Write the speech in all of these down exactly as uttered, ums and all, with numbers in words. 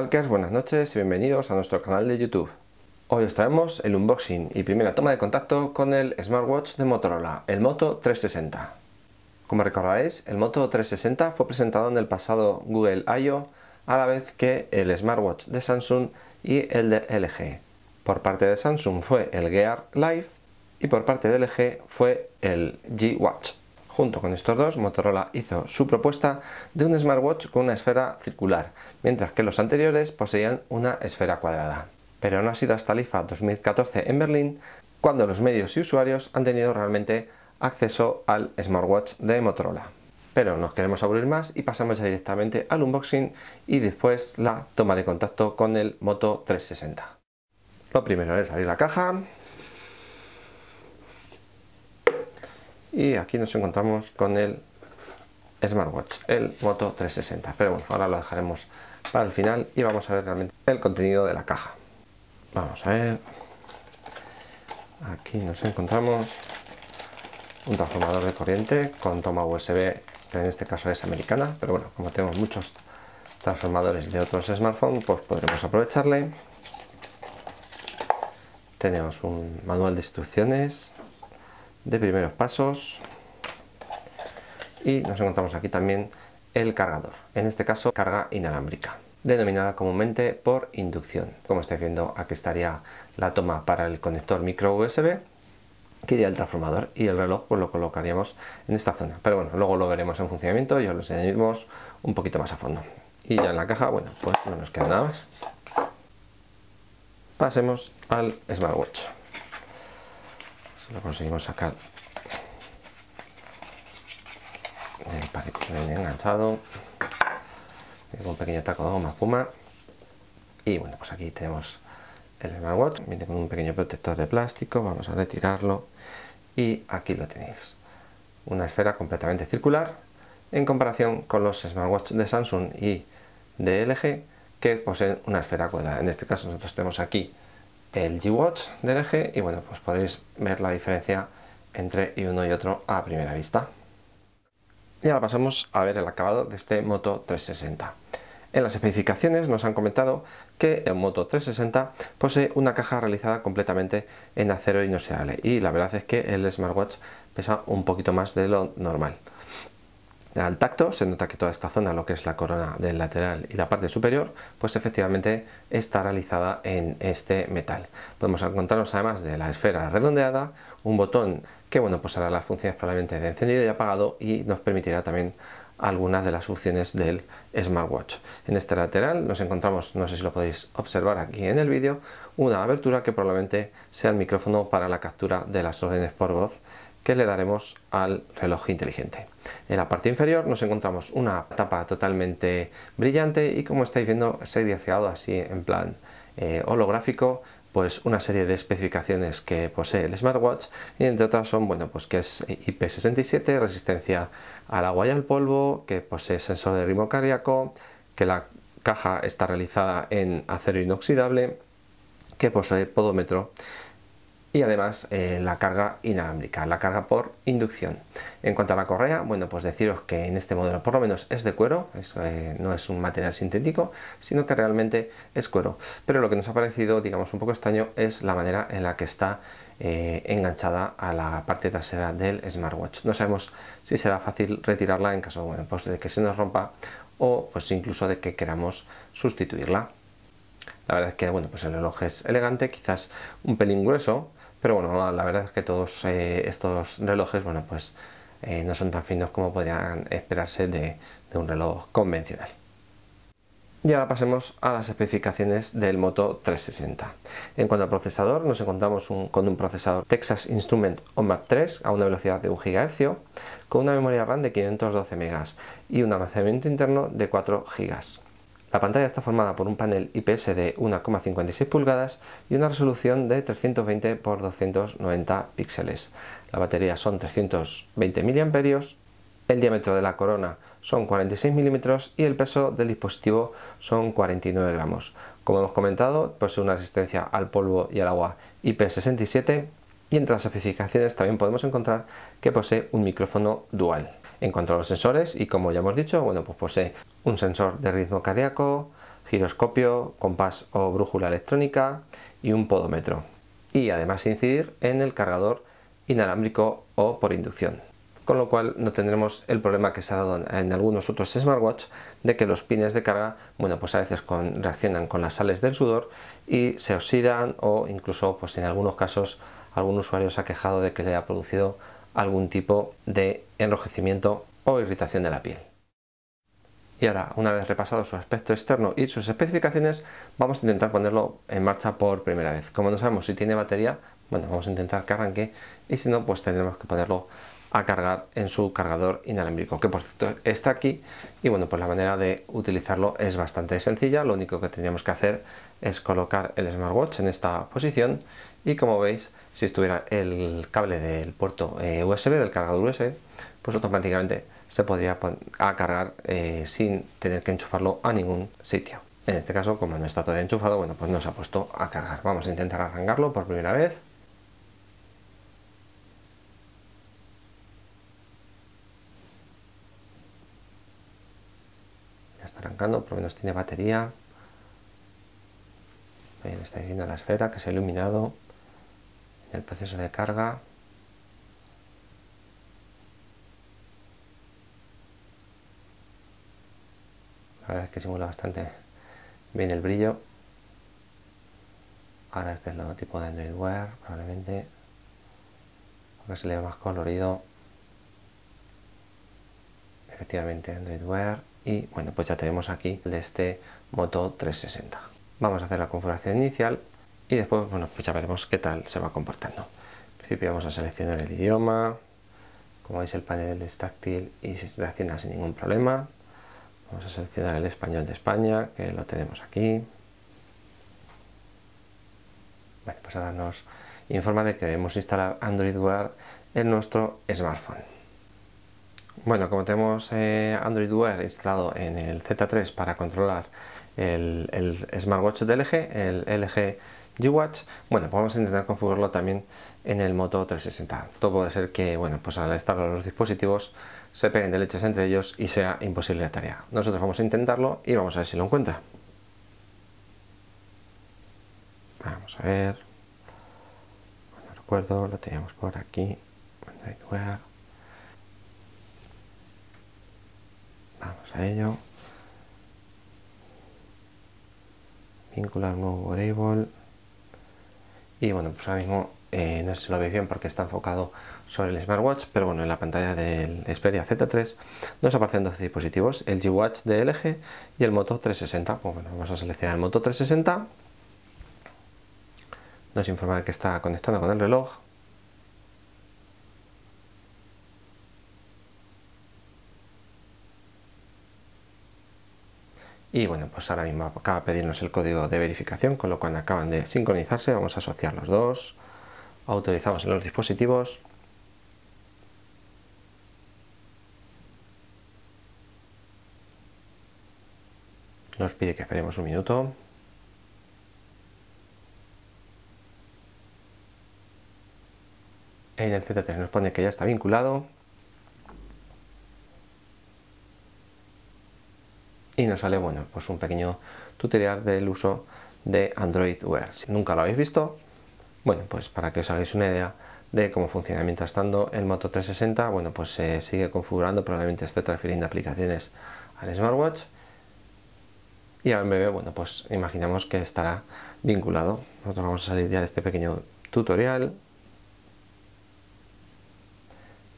Talkers, buenas noches y bienvenidos a nuestro canal de YouTube. Hoy os traemos el unboxing y primera toma de contacto con el smartwatch de Motorola, el Moto trescientos sesenta. Como recordaréis, el Moto trescientos sesenta fue presentado en el pasado Google I O a la vez que el smartwatch de Samsung y el de L G. Por parte de Samsung fue el Gear Live y por parte de L G fue el G Watch. Junto con estos dos, Motorola hizo su propuesta de un smartwatch con una esfera circular, mientras que los anteriores poseían una esfera cuadrada. Pero no ha sido hasta el I F A dos mil catorce en Berlín cuando los medios y usuarios han tenido realmente acceso al smartwatch de Motorola. Pero no os queremos aburrir más y pasamos ya directamente al unboxing y después la toma de contacto con el Moto trescientos sesenta. Lo primero es abrir la caja. Y aquí nos encontramos con el smartwatch, el Moto trescientos sesenta. Pero bueno, ahora lo dejaremos para el final y vamos a ver realmente el contenido de la caja. Vamos a ver. Aquí nos encontramos un transformador de corriente con toma U S B, que en este caso es americana. Pero bueno, como tenemos muchos transformadores de otros smartphones, pues podremos aprovecharle. Tenemos un manual de instrucciones de primeros pasos y nos encontramos aquí también el cargador, en este caso carga inalámbrica, denominada comúnmente por inducción. Como estáis viendo, aquí estaría la toma para el conector micro U S B que iría el transformador, y el reloj pues lo colocaríamos en esta zona, pero bueno, luego lo veremos en funcionamiento y os lo enseñaremos un poquito más a fondo. Y ya en la caja, bueno, pues no nos queda nada más. Pasemos al smartwatch. Lo conseguimos sacar del paquete que viene enganchado con un pequeño taco de goma Puma. Y bueno, pues aquí tenemos el smartwatch, viene con un pequeño protector de plástico. Vamos a retirarlo y aquí lo tenéis, una esfera completamente circular en comparación con los smartwatch de Samsung y de L G, que poseen una esfera cuadrada. En este caso nosotros tenemos aquí el G-Watch de L G y bueno, pues podéis ver la diferencia entre uno y otro a primera vista. Y ahora pasamos a ver el acabado de este Moto trescientos sesenta. En las especificaciones nos han comentado que el Moto trescientos sesenta posee una caja realizada completamente en acero inoxidable, y la verdad es que el smartwatch pesa un poquito más de lo normal. Al tacto se nota que toda esta zona, lo que es la corona del lateral y la parte superior, pues efectivamente está realizada en este metal. Podemos encontrarnos además de la esfera redondeada un botón que bueno, pues hará las funciones probablemente de encendido y apagado, y nos permitirá también algunas de las funciones del smartwatch. En este lateral nos encontramos, no sé si lo podéis observar aquí en el vídeo, una abertura que probablemente sea el micrófono para la captura de las órdenes por voz que le daremos al reloj inteligente. En la parte inferior nos encontramos una tapa totalmente brillante y, como estáis viendo, serigrafiado así en plan eh, holográfico, pues una serie de especificaciones que posee el smartwatch, y entre otras son, bueno, pues que es I P sesenta y siete, resistencia al agua y al polvo, que posee sensor de ritmo cardíaco, que la caja está realizada en acero inoxidable, que posee podómetro. Y además eh, la carga inalámbrica, la carga por inducción. En cuanto a la correa, bueno, pues deciros que en este modelo por lo menos es de cuero, es, eh, no es un material sintético, sino que realmente es cuero. Pero lo que nos ha parecido, digamos, un poco extraño es la manera en la que está eh, enganchada a la parte trasera del smartwatch. No sabemos si será fácil retirarla en caso, bueno, pues de que se nos rompa o pues incluso de que queramos sustituirla. La verdad es que bueno, pues el reloj es elegante, quizás un pelín grueso. Pero bueno, la verdad es que todos eh, estos relojes, bueno, pues eh, no son tan finos como podrían esperarse de, de un reloj convencional. Y ahora pasemos a las especificaciones del Moto trescientos sesenta. En cuanto al procesador, nos encontramos un, con un procesador Texas Instrument OMAP tres a una velocidad de un gigahercio, con una memoria RAM de quinientos doce megas y un almacenamiento interno de cuatro gigas. La pantalla está formada por un panel I P S de una coma cincuenta y seis pulgadas y una resolución de trescientos veinte por doscientos noventa píxeles. La batería son trescientos veinte miliamperios hora, el diámetro de la corona son cuarenta y seis milímetros y el peso del dispositivo son cuarenta y nueve gramos. Como hemos comentado, posee una resistencia al polvo y al agua I P sesenta y siete, y entre las especificaciones también podemos encontrar que posee un micrófono dual. En cuanto a los sensores, y como ya hemos dicho, bueno, pues posee un sensor de ritmo cardíaco, giroscopio, compás o brújula electrónica y un podómetro, y además incidir en el cargador inalámbrico o por inducción, con lo cual no tendremos el problema que se ha dado en algunos otros smartwatch de que los pines de carga, bueno, pues a veces con, reaccionan con las sales del sudor y se oxidan, o incluso pues en algunos casos algún usuario se ha quejado de que le ha producido algún tipo de enrojecimiento o irritación de la piel. Y ahora, una vez repasado su aspecto externo y sus especificaciones, vamos a intentar ponerlo en marcha por primera vez. Como no sabemos si tiene batería, bueno, vamos a intentar que arranque, y si no, pues tendremos que ponerlo a cargar en su cargador inalámbrico, que por cierto está aquí. Y bueno, pues la manera de utilizarlo es bastante sencilla. Lo único que tendríamos que hacer es colocar el smartwatch en esta posición, y como veis, si estuviera el cable del puerto U S B, del cargador U S B, pues automáticamente se podría a cargar eh, sin tener que enchufarlo a ningún sitio. En este caso, como no está todavía enchufado, bueno, pues no se ha puesto a cargar. Vamos a intentar arrancarlo por primera vez. Ya está arrancando, por lo menos tiene batería. Bien, estáis viendo la esfera que se ha iluminado en el proceso de carga. La verdad es que simula bastante bien el brillo. Ahora este es el logotipo de Android Wear, probablemente, porque se le ve más colorido. Efectivamente, Android Wear. Y bueno, pues ya tenemos aquí el de este Moto trescientos sesenta. Vamos a hacer la configuración inicial y después, bueno, pues ya veremos qué tal se va comportando. En principio vamos a seleccionar el idioma. Como veis, el panel es táctil y se reacciona sin ningún problema. Vamos a seleccionar el español de España, que lo tenemos aquí. Vale, pues ahora nos informa de que debemos instalar Android Wear en nuestro smartphone. Bueno, como tenemos eh, Android Wear instalado en el Z tres para controlar el, el smartwatch de L G, el L G G Watch, bueno, pues vamos a intentar configurarlo también en el Moto trescientos sesenta. Todo puede ser que, bueno, pues al instalar los dispositivos se peguen de leches entre ellos y sea imposible la tarea. Nosotros vamos a intentarlo y vamos a ver si lo encuentra. Vamos a ver. No recuerdo, lo teníamos por aquí. Vamos a ello. Vincular nuevo wearable. Y bueno, pues ahora mismo Eh, no sé si lo veis bien porque está enfocado sobre el smartwatch, pero bueno, en la pantalla del Xperia Z tres nos aparecen dos dispositivos, el G Watch de L G y el Moto trescientos sesenta. Pues bueno, vamos a seleccionar el Moto trescientos sesenta. Nos informa de que está conectando con el reloj. Y bueno, pues ahora mismo acaba de pedirnos el código de verificación, con lo cual acaban de sincronizarse. Vamos a asociar los dos. Autorizamos en los dispositivos. Nos pide que esperemos un minuto. En el Z tres nos pone que ya está vinculado. Y nos sale, bueno, pues un pequeño tutorial del uso de Android Wear. Si nunca lo habéis visto, bueno, pues para que os hagáis una idea de cómo funciona. Mientras tanto, el Moto trescientos sesenta, bueno, pues se sigue configurando, probablemente esté transfiriendo aplicaciones al smartwatch, y al breve, bueno, pues imaginamos que estará vinculado. Nosotros vamos a salir ya de este pequeño tutorial.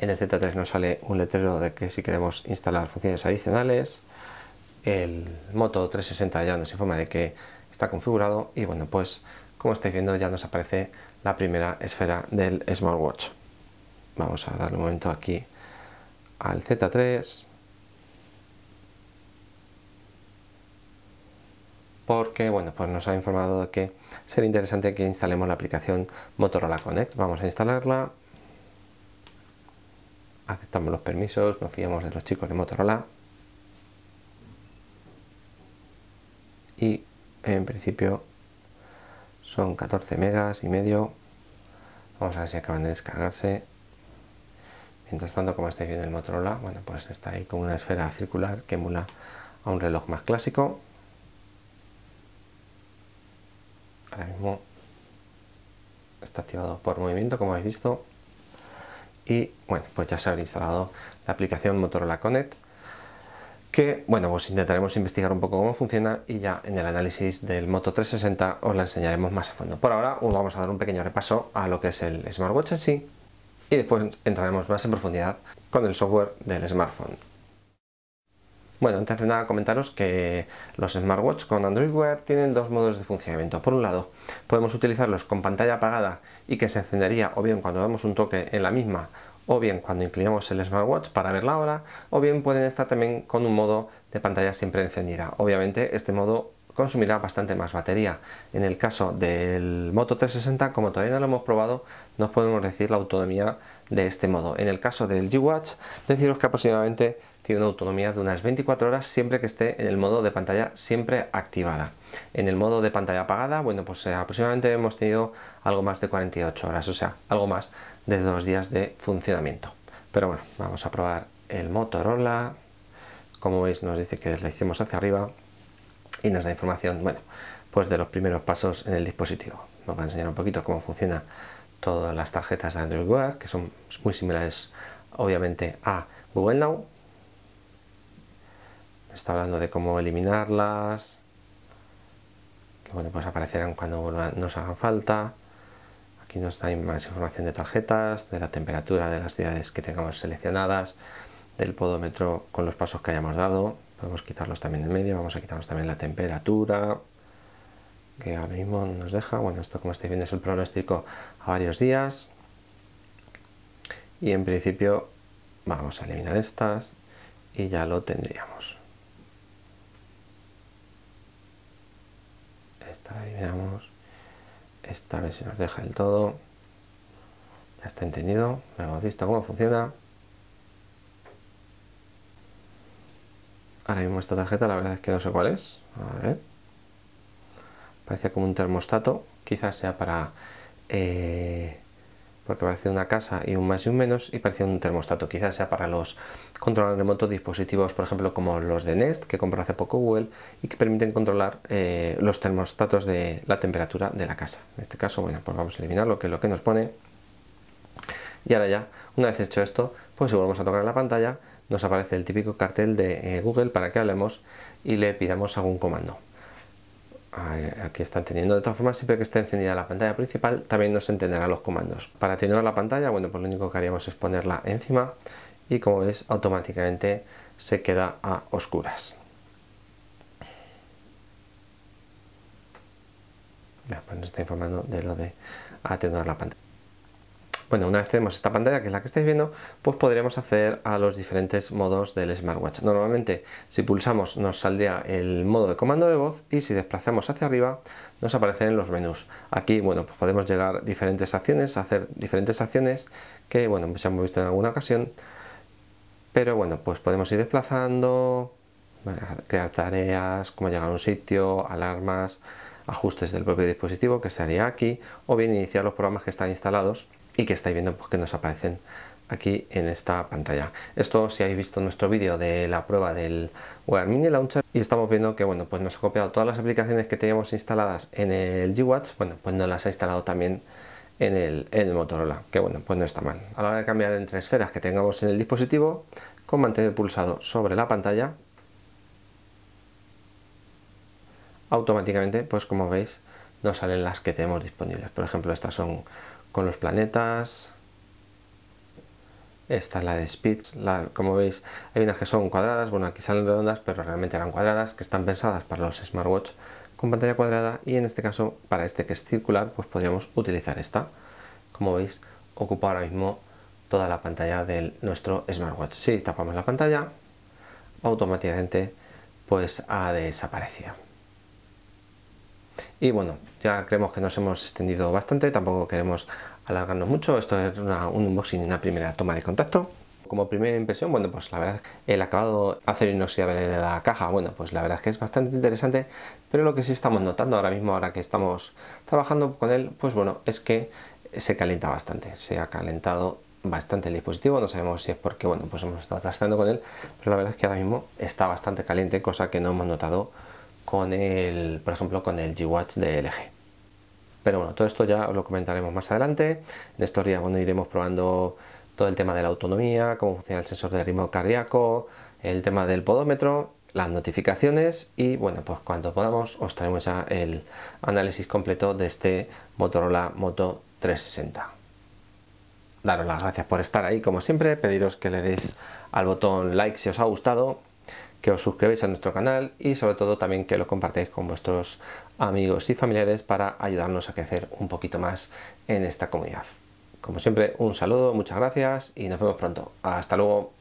En el Z tres nos sale un letrero de que si queremos instalar funciones adicionales. El Moto trescientos sesenta ya nos informa de que está configurado, y bueno, pues como estáis viendo, ya nos aparece la primera esfera del smartwatch. Vamos a darle un momento aquí al Z tres, porque bueno, pues nos ha informado de que sería interesante que instalemos la aplicación Motorola Connect. Vamos a instalarla. Aceptamos los permisos, nos fiamos de los chicos de Motorola. Y en principio son catorce megas y medio. Vamos a ver si acaban de descargarse. Mientras tanto, como estáis viendo el Motorola, bueno, pues está ahí con una esfera circular que emula a un reloj más clásico. Ahora mismo está activado por movimiento, como habéis visto. Y bueno, pues ya se habrá instalado la aplicación Motorola Connect, que bueno, pues intentaremos investigar un poco cómo funciona y ya en el análisis del Moto trescientos sesenta os la enseñaremos más a fondo. Por ahora os vamos a dar un pequeño repaso a lo que es el smartwatch en sí y después entraremos más en profundidad con el software del smartphone. Bueno, antes de nada comentaros que los smartwatch con Android Wear tienen dos modos de funcionamiento. Por un lado, podemos utilizarlos con pantalla apagada y que se encendería o bien cuando damos un toque en la misma o bien cuando inclinamos el smartwatch para ver la hora, o bien pueden estar también con un modo de pantalla siempre encendida. Obviamente este modo consumirá bastante más batería. En el caso del Moto trescientos sesenta, como todavía no lo hemos probado, no os podemos decir la autonomía de este modo. En el caso del G Watch, deciros que aproximadamente tiene una autonomía de unas veinticuatro horas siempre que esté en el modo de pantalla siempre activada. En el modo de pantalla apagada, bueno, pues aproximadamente hemos tenido algo más de cuarenta y ocho horas, o sea, algo más de dos días de funcionamiento. Pero bueno, vamos a probar el Motorola. Como veis, nos dice que deslicemos hacia arriba y nos da información, bueno, pues de los primeros pasos en el dispositivo. Nos va a enseñar un poquito cómo funciona todas las tarjetas de Android Wear, que son muy similares, obviamente, a Google Now. Está hablando de cómo eliminarlas, que bueno, pues aparecerán cuando nos hagan falta. Aquí nos da más información de tarjetas, de la temperatura de las ciudades que tengamos seleccionadas, del podómetro con los pasos que hayamos dado. Podemos quitarlos también de medio. Vamos a quitarnos también la temperatura, que ahora mismo nos deja. Bueno, esto, como estáis viendo, es el pronóstico a varios días. Y en principio vamos a eliminar estas y ya lo tendríamos. Esta eliminamos, esta vez se nos deja del todo. Ya está entendido, hemos visto cómo funciona. Ahora mismo esta tarjeta, la verdad es que no sé cuál es. A ver. Parece como un termostato, quizás sea para... Eh, porque parece una casa y un más y un menos, y parece un termostato, quizás sea para los controladores remotos, dispositivos, por ejemplo, como los de Nest, que compró hace poco Google, y que permiten controlar eh, los termostatos de la temperatura de la casa. En este caso, bueno, pues vamos a eliminar lo que, lo que nos pone. Y ahora ya, una vez hecho esto, pues si volvemos a tocar la pantalla, nos aparece el típico cartel de eh, Google para que hablemos y le pidamos algún comando. Aquí está entendiendo. De todas formas, siempre que esté encendida la pantalla principal también nos entenderá los comandos. Para atenuar la pantalla, bueno, pues lo único que haríamos es ponerla encima y, como veis, automáticamente se queda a oscuras. Ya, pues nos está informando de lo de atenuar la pantalla. Bueno, una vez tenemos esta pantalla, que es la que estáis viendo, pues podríamos acceder a los diferentes modos del smartwatch. Normalmente, si pulsamos, nos saldría el modo de comando de voz, y si desplazamos hacia arriba nos aparecen los menús. Aquí, bueno, pues podemos llegar a diferentes acciones, hacer diferentes acciones que, bueno, pues ya hemos visto en alguna ocasión, pero bueno, pues podemos ir desplazando, crear tareas, como llegar a un sitio, alarmas, ajustes del propio dispositivo, que estaría aquí, o bien iniciar los programas que están instalados y que estáis viendo pues, que nos aparecen aquí en esta pantalla. Esto, si habéis visto nuestro vídeo de la prueba del Wear Mini Launcher, y estamos viendo que bueno, pues nos ha copiado todas las aplicaciones que teníamos instaladas en el G Watch, bueno, pues nos las ha instalado también en el, en el Motorola, que bueno, pues no está mal. A la hora de cambiar entre esferas que tengamos en el dispositivo, con mantener pulsado sobre la pantalla, automáticamente, pues como veis, nos salen las que tenemos disponibles. Por ejemplo, estas son con los planetas, esta es la de Speeds, la, como veis hay unas que son cuadradas, bueno aquí salen redondas pero realmente eran cuadradas, que están pensadas para los smartwatch con pantalla cuadrada, y en este caso para este que es circular pues podríamos utilizar esta. Como veis ocupa ahora mismo toda la pantalla de nuestro smartwatch. Si tapamos la pantalla automáticamente pues ha desaparecido. Y bueno, ya creemos que nos hemos extendido bastante, tampoco queremos alargarnos mucho. Esto es una, un unboxing y una primera toma de contacto. Como primera impresión, bueno, pues la verdad, el acabado acero inoxidable de la caja, bueno, pues la verdad es que es bastante interesante, pero lo que sí estamos notando ahora mismo, ahora que estamos trabajando con él, pues bueno, es que se calienta bastante, se ha calentado bastante el dispositivo. No sabemos si es porque, bueno, pues hemos estado trastando con él, pero la verdad es que ahora mismo está bastante caliente, cosa que no hemos notado con el, por ejemplo, con el G Watch de L G. Pero bueno, todo esto ya os lo comentaremos más adelante. En estos días, bueno, iremos probando todo el tema de la autonomía, cómo funciona el sensor de ritmo cardíaco, el tema del podómetro, las notificaciones y bueno, pues cuando podamos os traemos ya el análisis completo de este Motorola Moto trescientos sesenta. Daros las gracias por estar ahí como siempre, pediros que le deis al botón like si os ha gustado, que os suscribáis a nuestro canal y sobre todo también que lo compartáis con vuestros amigos y familiares para ayudarnos a crecer un poquito más en esta comunidad. Como siempre, un saludo, muchas gracias y nos vemos pronto. Hasta luego.